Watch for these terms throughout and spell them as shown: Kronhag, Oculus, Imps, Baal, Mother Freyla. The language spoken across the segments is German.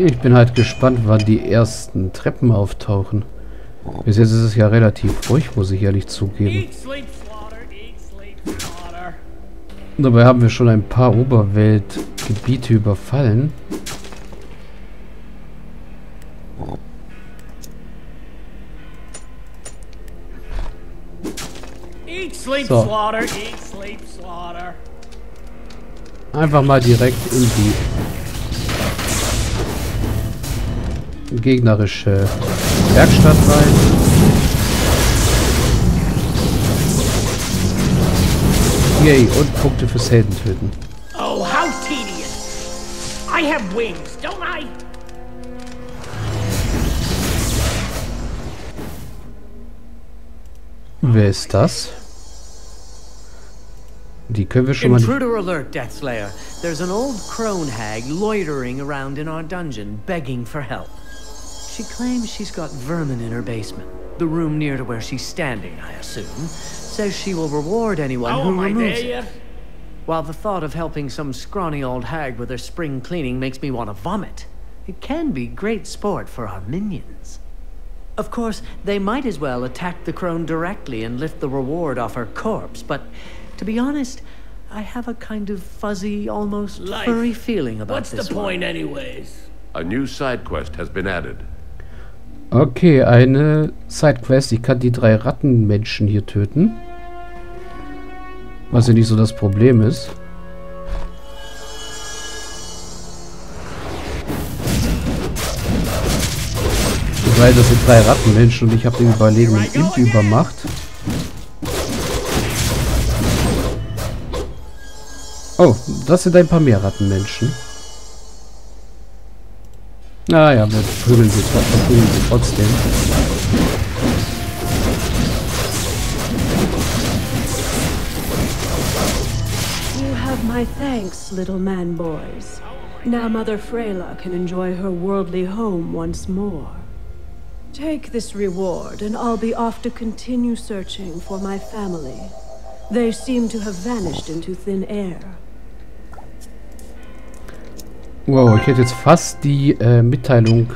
Ich bin halt gespannt, wann die ersten Treppen auftauchen. Bis jetzt ist es ja relativ ruhig, muss ich ehrlich zugeben. Dabei haben wir schon ein paar Oberweltgebiete überfallen. So. Einfach mal direkt in die gegnerische Werkstatt rein. Yay, und Punkte fürs Helden töten. Oh, how tedious. I have wings, don't I? Wer ist das? Die können wir schon mal. Intruder alert, Deathslayer. There's an old Kronhag loitering around in our dungeon, begging for help. She claims she's got vermin in her basement. The room near to where she's standing, I assume. Says she will reward anyone who removes it. While the thought of helping some scrawny old hag with her spring cleaning makes me want to vomit, it can be great sport for our minions. Of course, they might as well attack the crone directly and lift the reward off her corpse, but to be honest, I have a kind of fuzzy, almost furry feeling about this. What's the point anyways? A new side quest has been added. Okay, eine Sidequest. Ich kann die 3 Rattenmenschen hier töten. Was ja nicht so das Problem ist. Weil das sind 3 Rattenmenschen und ich habe den überlegenen Imp übermacht. Oh, das sind ein paar mehr Rattenmenschen. Naja, wir prügeln sie trotzdem. You have my thanks, little man boys. Now Mother Freyla can enjoy her worldly home once more. Take this reward and I'll be off to continue searching for my family. They seem to have vanished into thin air. Wow, ich hätte jetzt fast die Mitteilung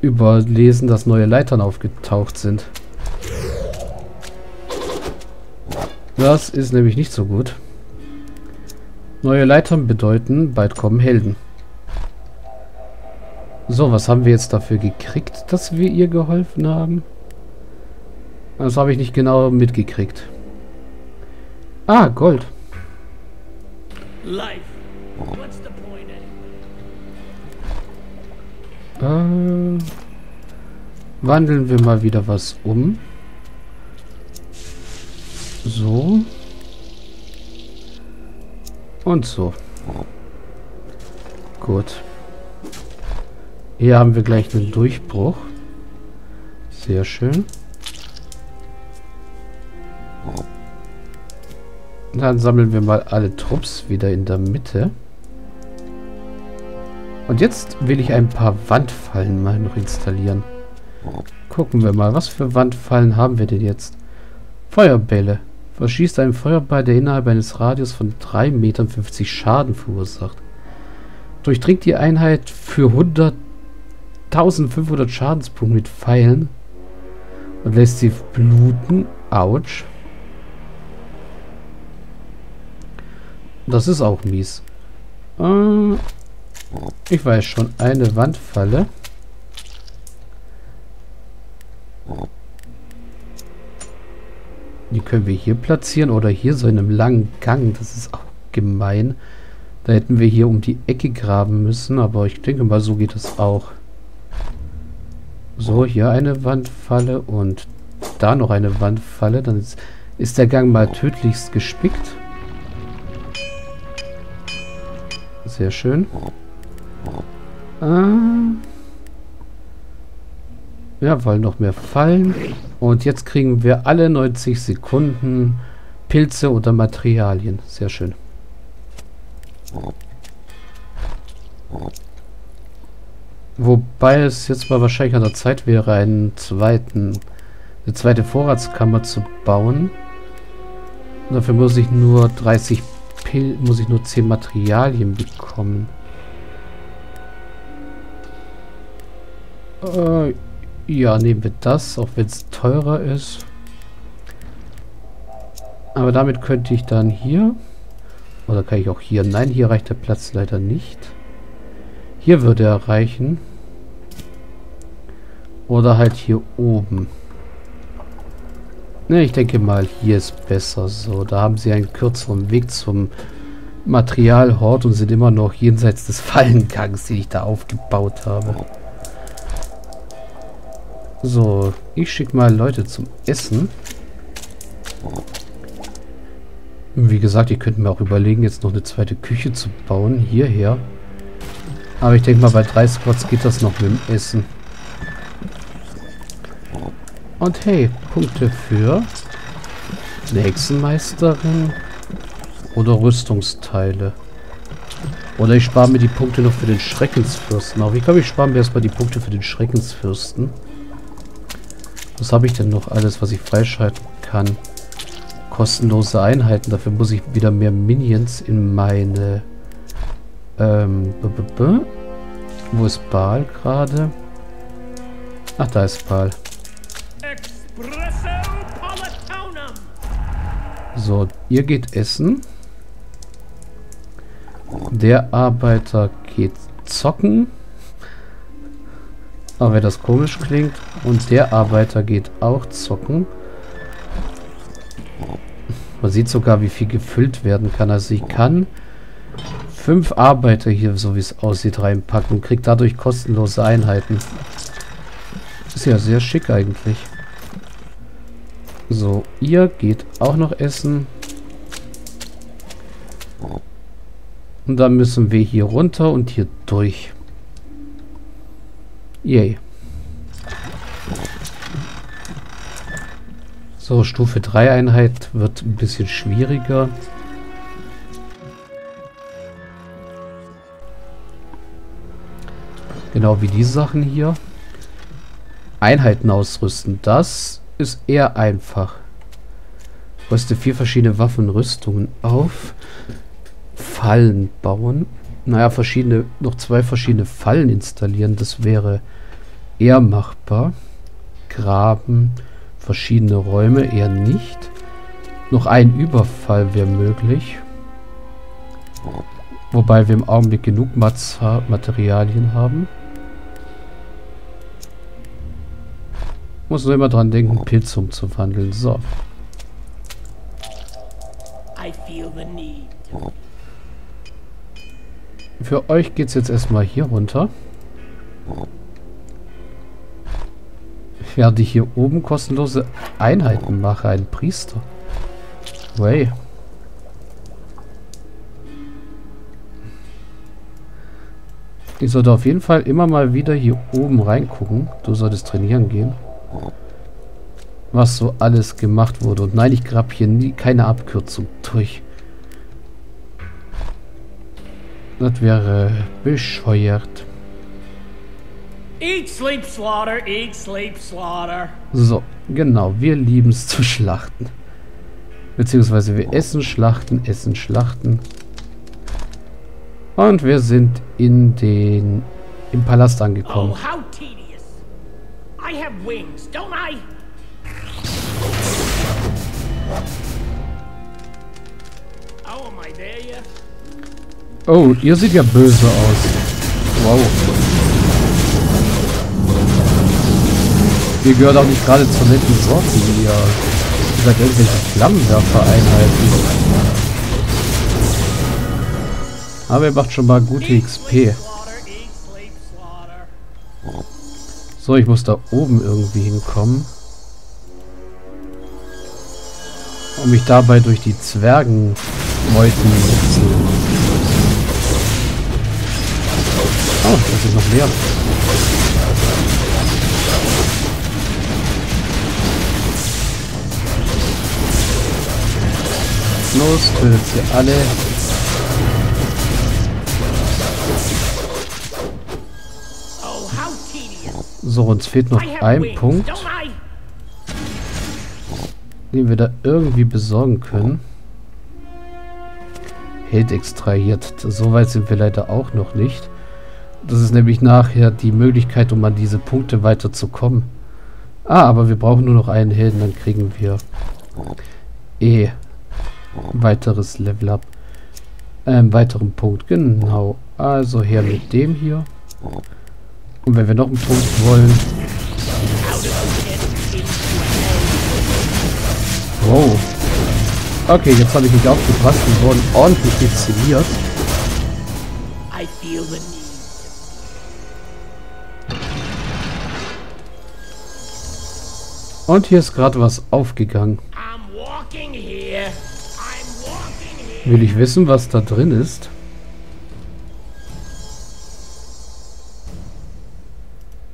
überlesen, dass neue Leitern aufgetaucht sind. Das ist nämlich nicht so gut. Neue Leitern bedeuten, bald kommen Helden. So, was haben wir jetzt dafür gekriegt, dass wir ihr geholfen haben? Das habe ich nicht genau mitgekriegt. Ah, Gold. Life. What's the point anyway? Wandeln wir mal wieder was um. So. Und so. Gut. Hier haben wir gleich einen Durchbruch. Sehr schön. Dann sammeln wir mal alle Trupps wieder in der Mitte. Und jetzt will ich ein paar Wandfallen mal noch installieren. Gucken wir mal, was für Wandfallen haben wir denn jetzt? Feuerbälle. Verschießt einen Feuerball, der innerhalb eines Radius von 3,50 Metern Schaden verursacht. Durchdringt die Einheit für 1.500 Schadenspunkte mit Pfeilen und lässt sie bluten. Autsch. Das ist auch mies. Ich weiß schon, eine Wandfalle. Die können wir hier platzieren oder hier so in einem langen Gang. Das ist auch gemein. Da hätten wir hier um die Ecke graben müssen, aber ich denke mal, so geht es auch. So, hier eine Wandfalle und da noch eine Wandfalle. Dann ist der Gang mal tödlichst gespickt. Sehr schön. Ja, wollen noch mehr Fallen. Und jetzt kriegen wir alle 90 Sekunden Pilze oder Materialien. Sehr schön. Wobei es jetzt mal wahrscheinlich an der Zeit wäre, eine zweite Vorratskammer zu bauen. Und dafür muss ich nur 10 Materialien bekommen. Ja, nehmen wir das, auch wenn es teurer ist. Aber damit könnte ich dann hier... Oder kann ich auch hier... Nein, hier reicht der Platz leider nicht. Hier würde er reichen. Oder halt hier oben. Ne, ich denke mal, hier ist besser. So, da haben sie einen kürzeren Weg zum Materialhort und sind immer noch jenseits des Fallengangs, den ich da aufgebaut habe. So, ich schicke mal Leute zum Essen. Wie gesagt, ich könnte mir auch überlegen, jetzt noch eine zweite Küche zu bauen, hierher. Aber ich denke mal, bei 3 Squads geht das noch mit dem Essen. Und hey, Punkte für eine Hexenmeisterin oder Rüstungsteile. Oder ich spare mir die Punkte noch für den Schreckensfürsten auf. Ich glaube, ich spare mir erstmal die Punkte für den Schreckensfürsten. Was habe ich denn noch alles, was ich freischalten kann? Kostenlose Einheiten. Dafür muss ich wieder mehr Minions in meine... Wo ist Baal gerade? Ach, da ist Baal. So, ihr geht essen. Der Arbeiter geht zocken. Aber wenn das komisch klingt. Und der Arbeiter geht auch zocken. Man sieht sogar, wie viel gefüllt werden kann. Also ich kann 5 Arbeiter hier, so wie es aussieht, reinpacken und kriege dadurch kostenlose Einheiten. Ist ja sehr schick eigentlich. So, ihr geht auch noch essen. Und dann müssen wir hier runter und hier durch. Yay. So, Stufe 3 Einheit wird ein bisschen schwieriger. Genau wie die Sachen hier. Einheiten ausrüsten, das ist eher einfach. Rüste 4 verschiedene Waffenrüstungen auf. Fallen bauen. Naja, noch 2 verschiedene Fallen installieren, das wäre eher machbar. Graben. Verschiedene Räume eher nicht. Noch ein Überfall wäre möglich. Wobei wir im Augenblick genug Materialien haben. Muss nur immer dran denken, Pilze umzuwandeln. So. Für euch geht es jetzt erstmal hier runter. Während ich hier oben kostenlose Einheiten mache, einen Priester. Way. Ich sollte auf jeden Fall immer mal wieder hier oben reingucken. Du solltest trainieren gehen. Was so alles gemacht wurde. Und nein, ich grab hier nie keine Abkürzung durch. Das wäre bescheuert. Eat, sleep, slaughter, eat, sleep, slaughter. So, genau, wir lieben es zu schlachten. Beziehungsweise wir essen, schlachten, essen, schlachten. Und wir sind im Palast angekommen. Oh, how tedious. I have wings, don't I? Oh, am I there yet? Oh, ihr seht ja böse aus. Wow. Hier gehört auch nicht gerade zur netten Sorte, die ja seit irgendwelche Flammenwerfer einhalten. Aber er macht schon mal gute XP. So, ich muss da oben irgendwie hinkommen. Um mich dabei durch die Zwergenmeuten zu... Oh, das sind noch mehr. Los, tötet sie alle. So, uns fehlt noch ein Punkt, den wir da irgendwie besorgen können. Held extrahiert. So weit sind wir leider auch noch nicht. Das ist nämlich nachher die Möglichkeit, um an diese Punkte weiterzukommen. Ah, aber wir brauchen nur noch einen Helden, dann kriegen wir weiteres Level Up. Einen weiteren Punkt, genau. Also her mit dem hier. Und wenn wir noch einen Punkt wollen... Wow. Okay, jetzt habe ich nicht aufgepasst. Wir wurden ordentlich dezimiert. Und hier ist gerade was aufgegangen. Will ich wissen, was da drin ist?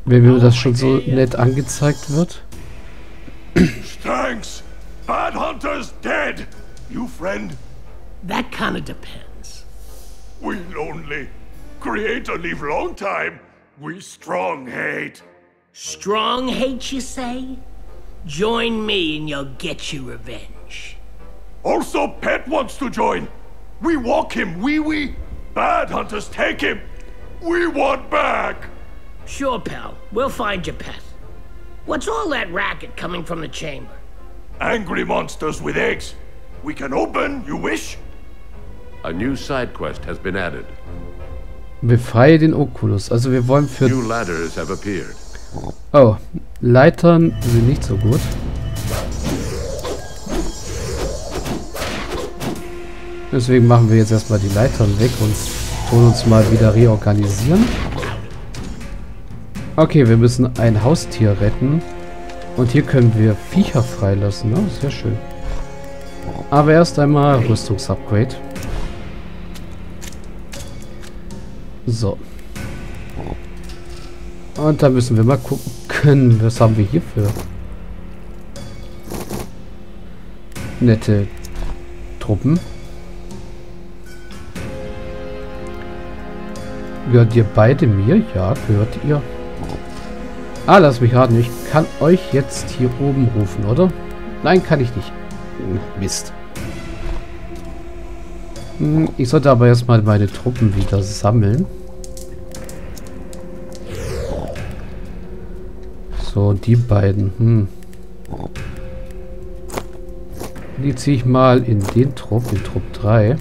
Wenn mir das schon so nett angezeigt wird. Thanks. Bad Hunter's dead. You friend. That kind of depends. We lonely. Creator leave long time. We strong hate. Strong hate, you say? Join me and you'll get your revenge. Also Pet wants to join. We walk him, we. Bad Hunters take him. We want back. Sure, pal. We'll find your pet. What's all that racket coming from the chamber? Angry monsters with eggs. We can open, you wish? A new side quest has been added. Befreie den Oculus. Also wir wollen für... New ladders have appeared. Oh, Leitern sind nicht so gut. Deswegen machen wir jetzt erstmal die Leitern weg und tun uns mal wieder reorganisieren. Okay, wir müssen ein Haustier retten. Und hier können wir Viecher freilassen. Ne? Sehr schön. Aber erst einmal Rüstungsupgrade. So. Und da müssen wir mal gucken, was haben wir hier für nette Truppen. Gehört ihr beide mir? Ja, gehört ihr. Ah, lass mich raten. Ich kann euch jetzt hier oben rufen, oder? Nein, kann ich nicht. Mist. Ich sollte aber erstmal meine Truppen wieder sammeln. So, die beiden. Die ziehe ich mal in den Trupp, in Trupp 3.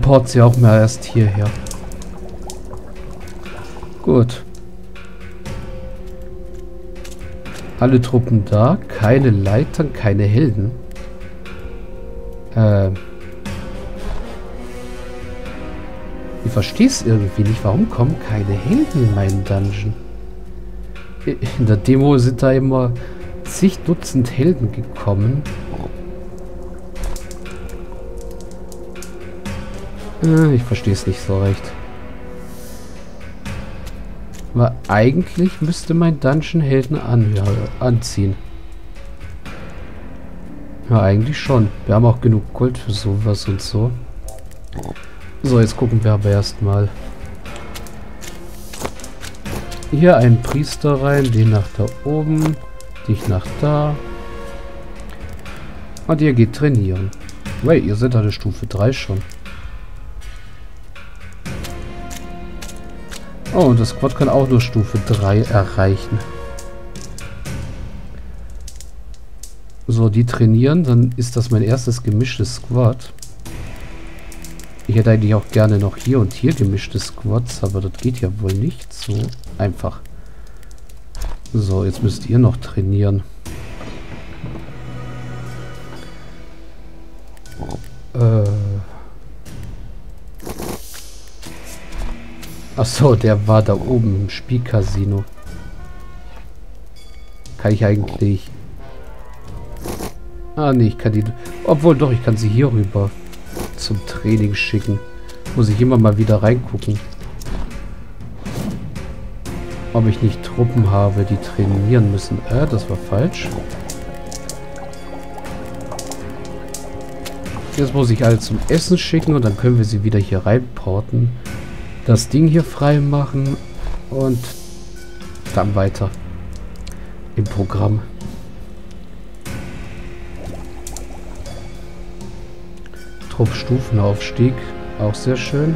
Port sie auch mal erst hierher. Gut. Alle Truppen da. Keine Leitern, keine Helden. Ich verstehe es irgendwie nicht. Warum kommen keine Helden in meinen Dungeon? In der Demo sind da immer zig Dutzend Helden gekommen. Ich verstehe es nicht so recht. Weil eigentlich müsste mein Dungeon Helden anziehen. Ja, eigentlich schon. Wir haben auch genug Gold für sowas und so. So, jetzt gucken wir aber erstmal. Hier einen Priester rein, den nach da oben, dich nach da. Und ihr geht trainieren. Weil ihr seid an der Stufe 3 schon. Oh, und das Squad kann auch nur Stufe 3 erreichen. So, die trainieren. Dann ist das mein erstes gemischtes Squad. Ich hätte eigentlich auch gerne noch hier und hier gemischte Squads, aber das geht ja wohl nicht so einfach. So, jetzt müsst ihr noch trainieren. Achso, der war da oben im Spielcasino. Kann ich eigentlich... Ah, nee, ich kann die... Obwohl, doch, ich kann sie hier rüber zum Training schicken. Muss ich immer mal wieder reingucken. Ob ich nicht Truppen habe, die trainieren müssen. Das war falsch. Jetzt muss ich alle zum Essen schicken und dann können wir sie wieder hier reinporten. Das Ding hier frei machen und dann weiter im Programm. Trupp Stufenaufstieg, auch sehr schön.